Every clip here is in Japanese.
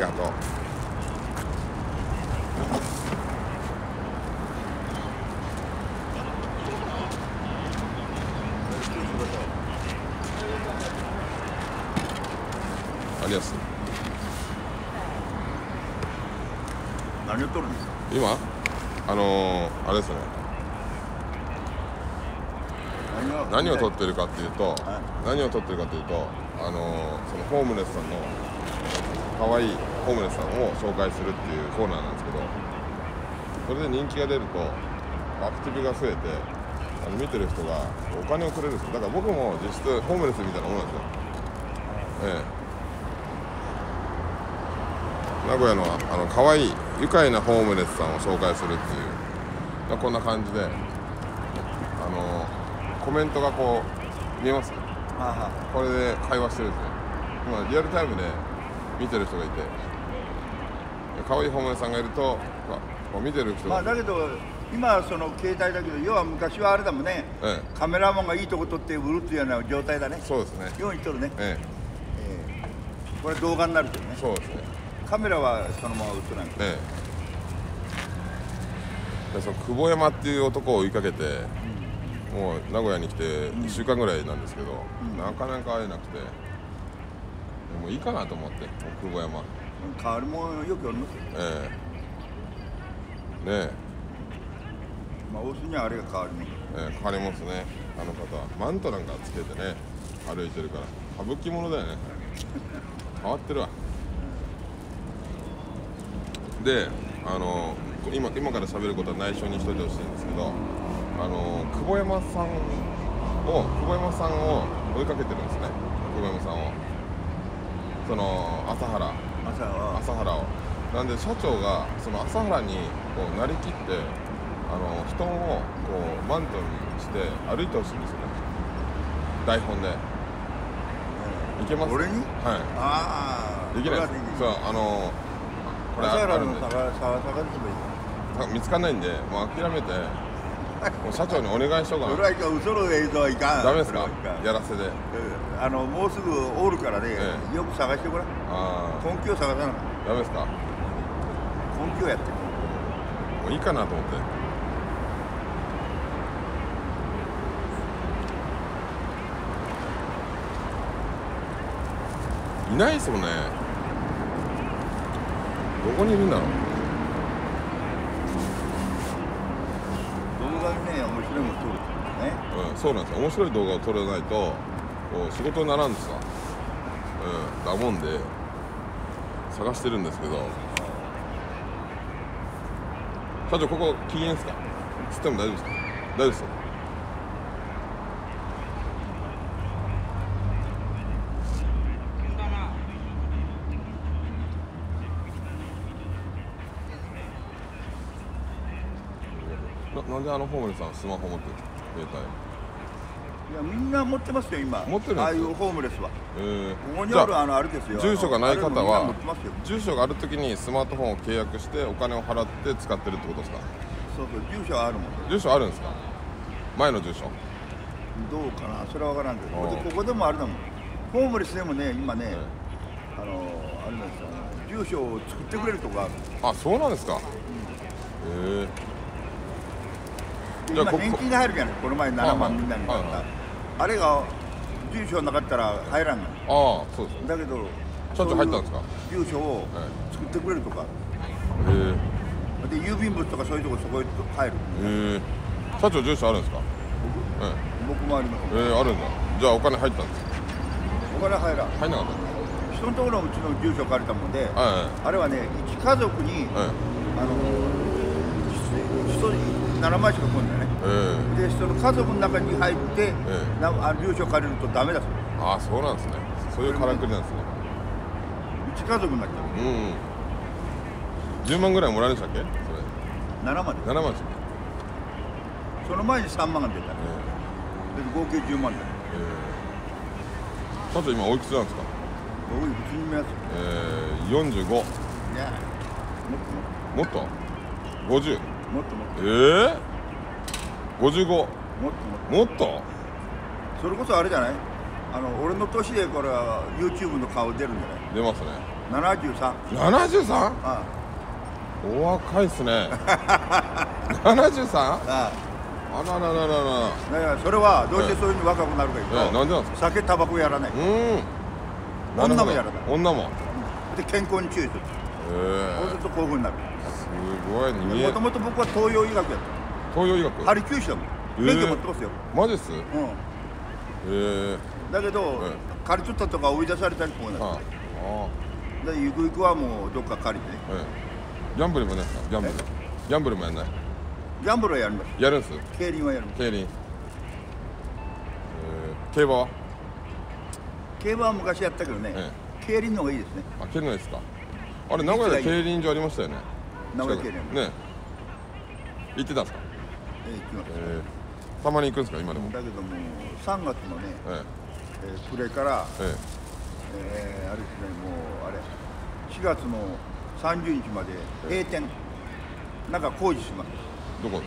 がとう。ありがとう。何を取るんですか今。あれですね、何を取ってるかっていうと、そのホームレスさんの可愛いホームレスさんを紹介するっていうコーナーなんですけど、それで人気が出るとアクティブが増えて、見てる人がお金をくれるんですよ。だから僕も実質ホームレスみたいなもんなんですよ。ええ、名古屋の可愛い愉快なホームレスさんを紹介するっていう、こんな感じでコメントがこう見えますね。これで会話してるんですね。今リアルタイムで見てる人がいて、可愛いホームレスさんがいると見てる人が、だけど今はその携帯だけど、要は昔はあれだもんね、カメラマンがいいとこ撮って売るっていうような状態だね。そうですね、ように撮るね。これ動画になるけどね。そうですね、カメラはそのまま映らんけど、その久保山っていう男を追いかけて、もう名古屋に来て1週間ぐらいなんですけど、なかなか会えなくて、もういいかなと思って、久保山変わりもよくありますよ。ねえ、まあ大須にはあれが変わりも、変わりますね。あの方はマントなんかつけてね歩いてるから、歌舞伎者だよね。変わってるわ。で、今から喋ることは内緒にしといてほしいんですけど、久保山さんを追いかけてるんですね。久保山さんを、その朝原を、なんで社長がその朝原にこうなりきって、布団をこうマントにして歩いてほしいんですよね、台本で。いけます？俺に？はい。できないです。そう、見つかんないんで、もう諦めてもう社長にお願いしようかな。それは嘘の映像はいかん。ダメですか？やらせで。もうすぐおるからね、よく探してごらん。根気を探さな。ダメですか？根気をやってる。もういいかなと思って。いないですもんね。どこにいるんだろう。動画にね、面白いもの撮るってね。そうなんですよ。面白い動画を撮らないとこう仕事にならんですわ。だもんで探してるんですけど、社長ここ禁煙ですか？つっても大丈夫ですか？大丈夫ですよ。なんでホームレスさんスマホ持ってるんですか？携帯。いや、みんな持ってますよ今。持ってるんです。ああいうホームレスは。ここにあるあれですよ。住所がない方は住所があるときにスマートフォンを契約してお金を払って使ってるってことですか？そうそう、住所はあるもん。住所あるんですか？前の住所。どうかな、それは分からんけど。ここでもあれだもん。ホームレスでもね、今ね、あれなんですよ。住所を作ってくれるとこがある。あ、そうなんですか。今年金で入るじゃない、この前7万みんなに買った。あれが住所なかったら入らんの。ああ、そうです。だけどちょっと入ったんですか？住所を作ってくれるとか。で、郵便物とかそういうとこ、そこへ入る。社長住所あるんですか？僕もあります。あるんだ。じゃあお金入ったんですか？お金入らん。入んなかった。人のところのうちの住所借りたもんで、あれはね、一家族に7枚しか来んだよね。で、その家族の中に入って住所借りるとダメだそうです。ああ、そうなんですね。そういうからくりなんですね。一家族になっちゃう。10万ぐらいもらえるんでしたっけ？7万で7万です。その前に3万が出た。で、合計10万だよ。社長今おいくつなんですか？僕1人目やつ。45。ねえ、もっともっと50。もっともっと。55。もっともっと。それこそあれじゃない？俺の年でこれは YouTube の顔出るんじゃない？出ますね。73。73？お若いっすね。73？あららららら。ね、それはどうしてそういうふうに若くなるか言うと。なんでなんですか。酒、タバコやらない。うん。女もやらない。女も。で健康に注意する。そうするとこういうふうになる。すごいね。もともと僕は東洋医学やった。東洋医学。針灸師だもん。免許持ってますよ。マジっす？うん。だけど借り取ったとか追い出されたりこうなって。でゆくゆくはもうどっか借りて、ギャンブルもやんないですか。ギャンブルもやんない。ギャンブルはやります。やるんです。競輪はやる。競輪、競馬は昔やったけどね、競輪の方がいいですね。あ、競輪の方がいいですか。あれ名古屋で競輪場ありましたよね。名古屋競輪ね、行ってたんですか。行きました。たまに行くんですか、今でも。だけどもう3月のね、暮れからあれですね、もうあれ4月の30日まで閉店、なんか工事します。どこ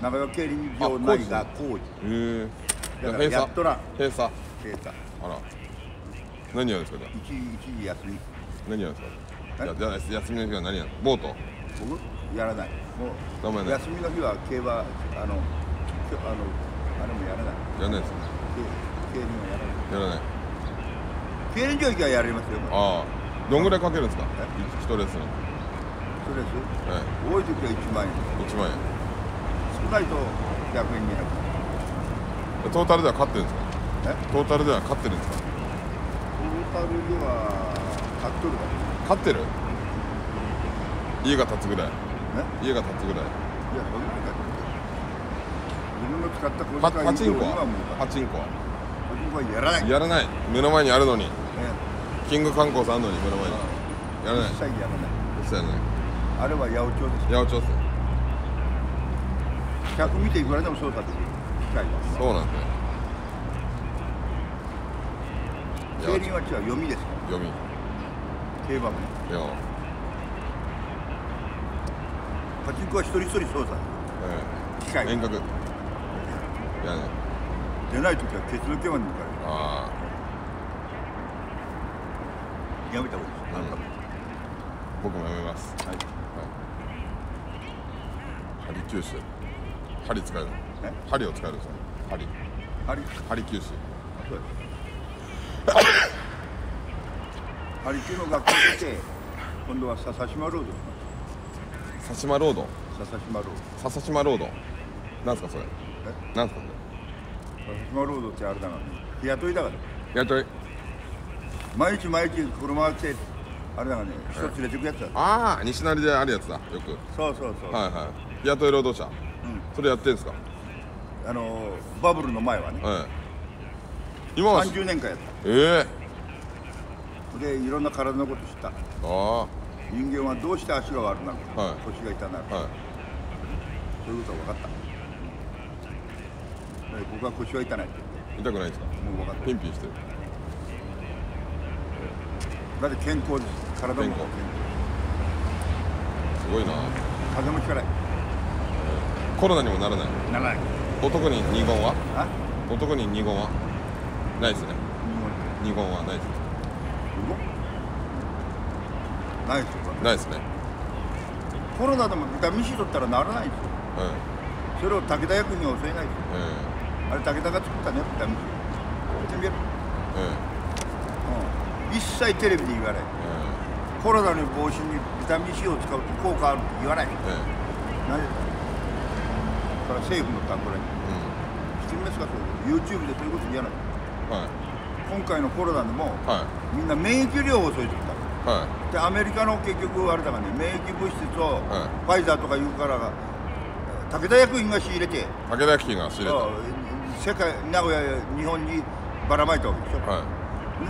名古屋競輪場内が工事。へえ。だからやっとらん。閉鎖。あら、何やるんですか。一時休み。何やるんですか。じゃあ休みの日は何やるの。ボート僕やらない。もう休みの日は競馬、あれもやらない。やらないですよね。競輪はやらない。競輪場行きはやりますよ。ああ、どんぐらいかけるんですか。一レースの。一レース。多い時は1万円。1万円。少ないと100円200円。トータルでは勝ってるんですか。トータルでは勝ってるんですか。トータルでは勝っとるか。勝ってる。家が建つぐらい。家が建つぐらい。いや、そんなに建つ。自分の使った小遣い。パチンコは。やらない。目の前にあるのに。キング観光さんあるのに目の前に。やらない。一切やらない。あれは八百長です。八百長です。客見ていくらでもそうだって。そうなんですね。競輪は違う、読みですか。読み。競馬もね。パチンコは一人一人操作。機械。遠隔。やらない。出ないときはケツの毛まで抜かれる。ああ。やめたほうがいいです。僕もやめます。はい。針灸師。針使える。針を使えるんですよ。針灸師。そうです。針灸の学校出て、今度は笹島ロード。なんすかそれ。なんすか。島ロードってあれだからね、雇いだから。雇い。毎日車ってあれだからね、人連れてくやつだ。ああ、西成であるやつだ、よく。そう。はい。雇い労働者。それやってんですか。バブルの前はね。今は。30年間やった。ええ。で、いろんな体のこと知った。ああ。人間はどうして足が悪くなるか、腰が痛なるか。そういうことは分かった。僕は腰は痛ない。痛くないですか。もう分かった。ピンピンしてる。だって健康です。体も健康。すごいな。風邪もひかない。コロナにもならない。ならない。男に二言は？男に二言は？ないですね。二言はないですね。ないですか。ないですね。コロナでもビタミン C 取ったらならないんですよ。それを武田薬品は教えないですよ。あれ武田が作ったねって言ってみる。一切テレビで言わない。コロナの防止にビタミン C を使うと効果あるって言わない。何でだ。それは政府のたんぼらに。してみますか、そういう YouTube でそういうこと言わない。今回のコロナでもみんな免疫療法をそういう時だ。でアメリカの結局あれだからね、免疫物質をファイザーとかいうからが武田薬品が仕入れて。武田薬品が仕入れて。世界、名古屋、日本にばらまいたわけでしょ。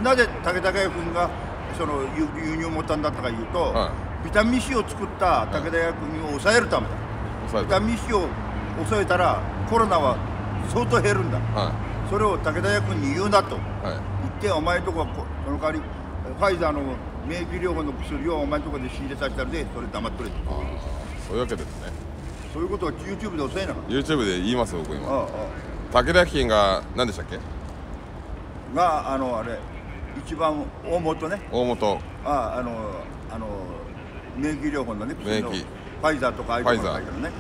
なぜ武田薬品がその輸入を持ったんだったかいうと、ビタミン C を作った武田薬品を抑えるためだ。ビタミン C を抑えたらコロナは相当減るんだ。それを武田薬品に言うなと言って、お前のとこはその代わりファイザーの免疫療法の薬をお前のとこで仕入れさせたので、それ黙っとれと。そういうわけですね。そういうことは YouTube で抑えなかった。 YouTube で言いますよ、僕今。武田薬品が何でしたっけが、あれ一番大元ね。大元免疫療法のね、免疫ファイザーとかああいうのが入ってるね。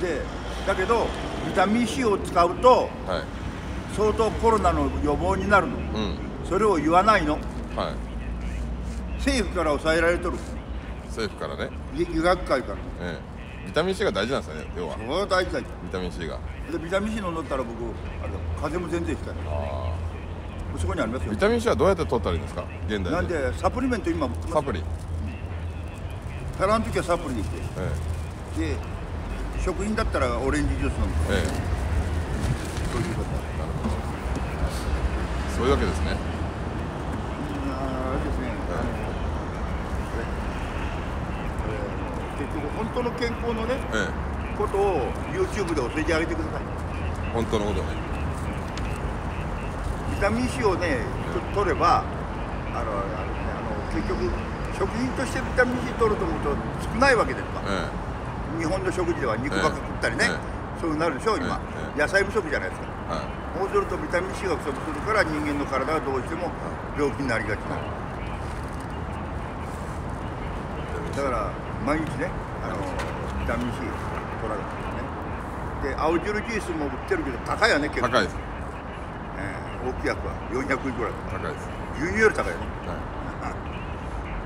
で、だけどビタミン C を使うと相当コロナの予防になるの。それを言わないの。政府から抑えられとる。政府からね。医学会から。ビタミン C が大事なんですね、要は。そう大事だ。ビタミン C が。でビタミン C 飲んだったら僕風邪も全然ひかない。そこにありますよ。ビタミン C はどうやって取ったらいいんですか、現代で。なんでサプリメント今。サプリ。足らん時はサプリにして、で食品だったらオレンジジュース飲むとか、そういうこと。なるほど。そういうわけですね。あれですね。結局本当の健康のね、ことを YouTube で教えてあげてください。本当のことね。ビタミン C をね取れば、結局食品としてビタミン C 取ると思うと少ないわけですか、日本の食事では肉ばっか食ったりね、そういうなるでしょう、今、野菜不足じゃないですか、そうするとビタミン C が不足するから、人間の体はどうしても病気になりがちな、だから毎日ね、ビタミン C 取られてるね、で青汁ジュースも売ってるけど、高いよね、結構、高いです、大きいやつは400いくらだから、高いです、牛乳より高いよね。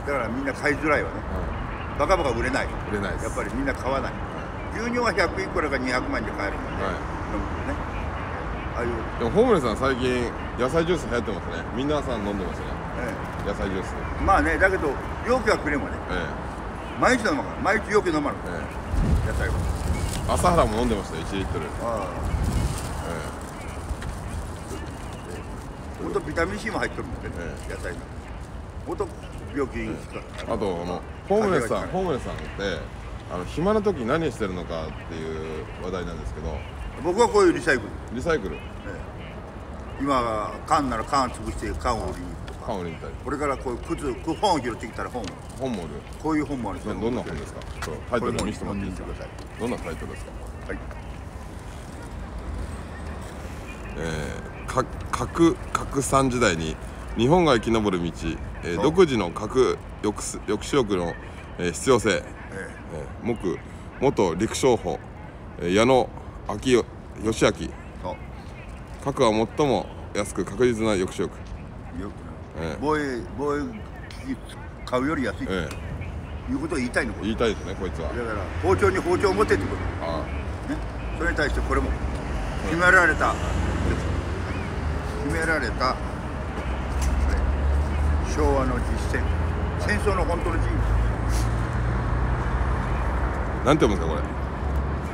だからみんな買いづらいわね、バカバカ売れない、やっぱりみんな買わない、牛乳は100いくらか200万で買えるもんね、でもホームレスさん、最近、野菜ジュース流行ってますね、皆さん飲んでますね、野菜ジュース。まあね、だけど、容器はくれもね、毎日飲まない、毎日容器飲まない、野菜は。朝原も飲んでました、1リットル。本当、ビタミン C も入ってるんだけど、野菜の。あとホームレスさんって暇な時何してるのかっていう話題なんですけど、僕はこういうリサイクル、今缶なら缶潰して缶を売りに行くとか、これからこういう本を拾ってきたら本も売る、こういう本もあるんですよ。どんな本ですか？タイトル見せてもらっていいですか？どんなタイトルですか？はい。核三時代に日本が生き延びる道、独自の核抑止力の必要性、元陸将補矢野義明、核は最も安く確実な抑止力、防衛機器買うより安いということを言いたいの、言いたいですね、こいつは。だから包丁に包丁を持てってこと、それに対してこれも決められた昭和の実践、戦争の本当の真実。なんて読むんですかこ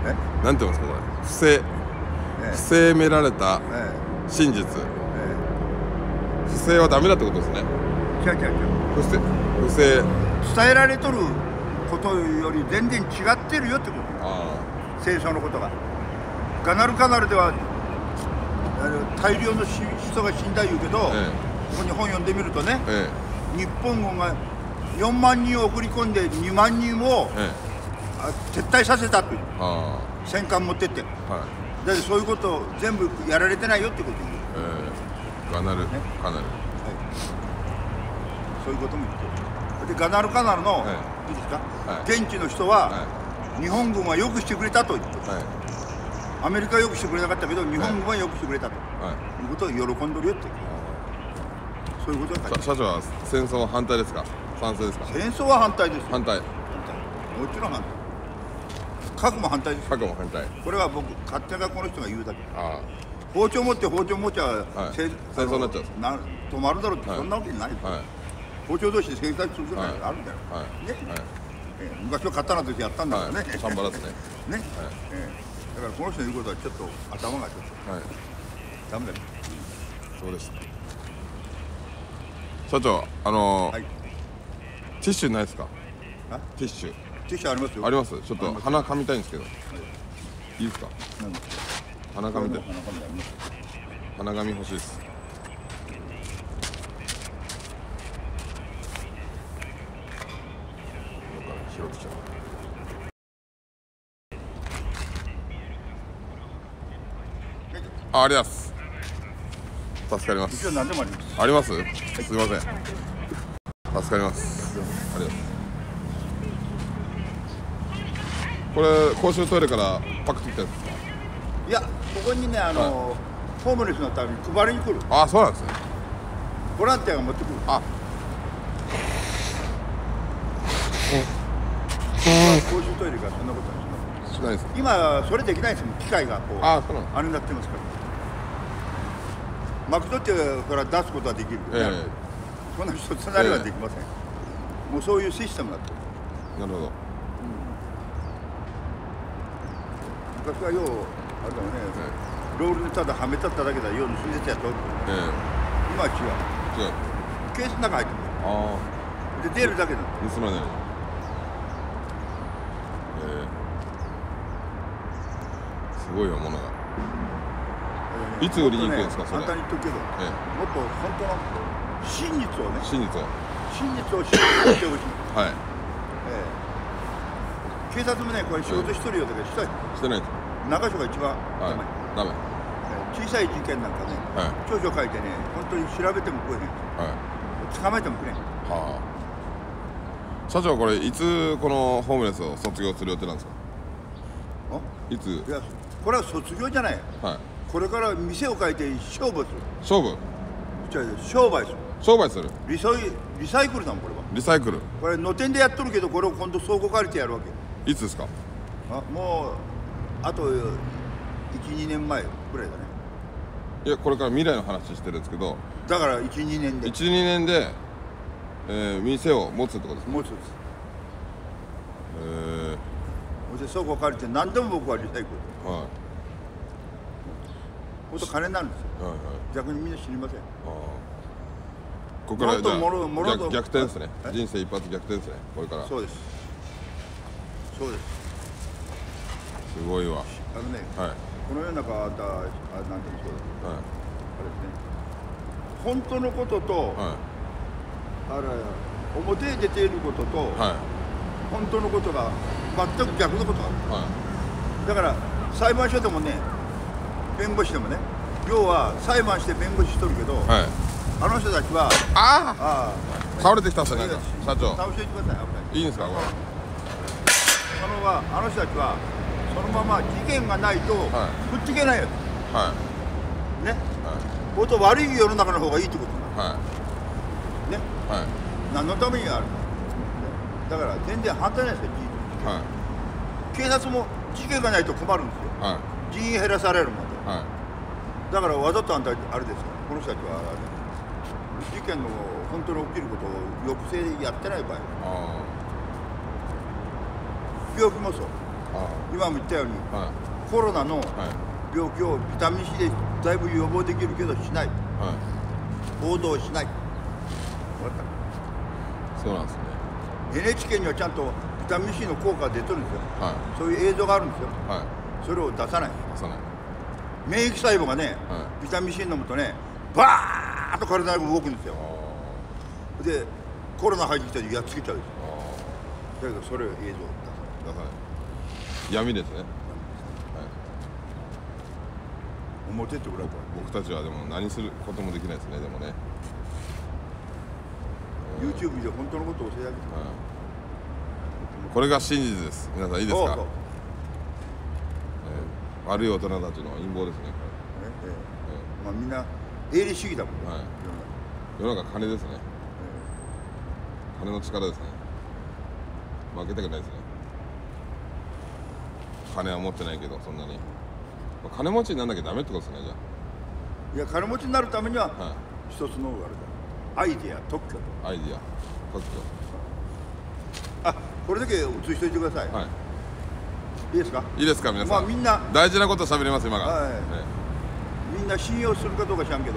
れ？なんて読むんですかこれ？不正められた真実。不正はダメだってことですね。不正。伝えられとることより全然違ってるよってこと。戦争のことが。ガナルでは大量の人が死んだ言うけど。ここに本読んでみるとね、日本軍が4万人を送り込んで2万人を撤退させたという、戦艦持ってって、だってそういうことを全部やられてないよってこと言う、ガナル、そういうことも言ってる。でガナルの、いいですか、現地の人は日本軍はよくしてくれたと言って、アメリカはよくしてくれなかったけど日本軍はよくしてくれたということを喜んでるよって。そういうことだ。社長は戦争は反対ですか、賛成ですか？戦争は反対ですよ。もちろん反対。核も反対ですよ。これは僕勝手なこの人が言うだけ。包丁持っちゃ戦争になっちゃう。止まるだろうってそんなわけない。包丁同士で戦争することがあるんだよ。昔は刀としてやったんだからね。だからこの人の言うことはちょっと頭がちょっとダメだよ。そうです。社長、ティッシュないですか？ティッシュありますよ。あります。ちょっと鼻かみたいんですけど、いいですか？鼻かみたい。鼻紙欲しいです。拾ってきちゃう。あります。助かります。一応何でもあります。あります。すみません。助かります。ますよ。ありがとうございます。これ公衆トイレからパクってきたやつですか？いや、ここにね、ホームレスのために配りに来る。あ、そうなんですね。ボランティアが持ってくる。あ、公衆トイレからそんなことはしないです。今それできないですもん。機械がこう、あ、そうなんです。あれになってますから。マクドってから出すことはできる。そんな一つなりはできません。もうそういうシステムだった。なるほど。昔はようあれだね、ロールにただはめたっただけだように住んでたやつ。今は違う。違う。ケースの中入ってる。ああ。で出るだけだ。盗まれない。すごいよものが。いつ売りに行くんですか、それ。簡単に言っとくけど、もっと本当の真実をね、真実を知ってほしい。はい。警察もね、これ仕事してるようだけど、してないです。中署が一番ダメ。小さい事件なんかね、調書書いてね、本当に調べても来れへん。捕まえても来れへん。はあ。社長、これいつこのホームレスを卒業する予定なんですか。いつ？いや、これは卒業じゃない。はい。これから店を変えて勝負する。勝負？商売する。商売する。リサイクルだもん、これは。リサイクル。これ、野店でやっとるけど、これを今度倉庫借りてやるわけ。いつですか？あ、もう、あと1、2年前くらいだね。いや、これから未来の話してるんですけど。だから、1、2年で。1、2年で、店を持つってことですか？持つです。そして倉庫借りて、何でも僕はリサイクル。はい。金なんですよ。逆にみんな知りません。ここから逆転ですね。人生一発逆転ですね。これから。そうです。そうです。すごいわ。あのね、この世の中なんていうのそうだ。あれですね。本当のことと、あれ表に出ていることと、本当のことが全く逆のことがある。だから裁判所でもね。弁護士でもね、要は裁判して弁護士しとるけど、あの人たちは、ああ、倒れてきたんですね、社長。倒していてください、危ない。いいんですか、これ。あの人たちは、そのまま事件がないと、振っていけないよ。ね。もっと悪い世の中の方がいいってことなの。ね。何のためにあるの？だから、全然反対ないですよ、事件。警察も事件がないと困るんですよ。人員減らされるもん。だからわざとあれですから、この人たちは事件の本当に起きることを抑制やってない場合、病気もそう、今も言ったように、コロナの病気をビタミン C でだいぶ予防できるけど、しない、報道しない、そうなんですね。NHK にはちゃんとビタミン C の効果が出てるんですよ、そういう映像があるんですよ、それを出さない。免疫細胞がね、ビタミン C 飲むとね、バーッと体が動くんですよ。で、コロナ入ってきた時やっつけちゃう。だけど、それを映像だから闇ですね。表って僕たちはでも何することもできないですね、でもね。YouTube で本当のことを教えてあげて。これが真実です。皆さんいいですか？悪い大人たちの陰謀ですね。まあみんな営利主義だもんね。世の中金ですね。金の力ですね。負けたくないですね。金は持ってないけどそんなに。金持ちにならなきゃダメってことですね、じゃあ。いや、金持ちになるためには一つのあれだ。アイディア特許。アイディア特許。あ、これだけ映しといてください。はい。いいですか？いいですか、皆さん。まあみんな大事なこと喋ります今が。みんな信用するかどうか知らんけど、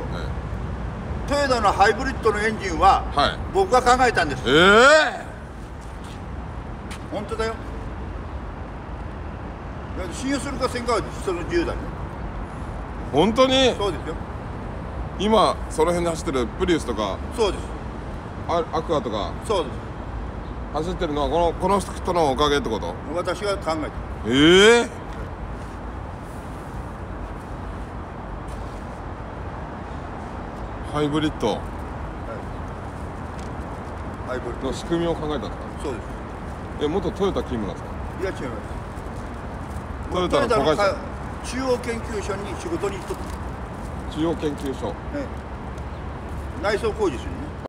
トヨタのハイブリッドのエンジンは僕が考えたんです。本当だよ。信用するかせんかは人の自由だね。本当に？そうですよ。今その辺で走ってるプリウスとか、そうです。アクアとか、そうです。走ってるのはこの人のおかげってこと？私が考えた。ハイブリッド、ハイブリッドの仕組みを考えたんですか。そうです。え、元トヨタ勤務なんですか。いや違います。トヨタの子会社、中央研究所に仕事に行っとった。中央研究所、内装工事ですよね。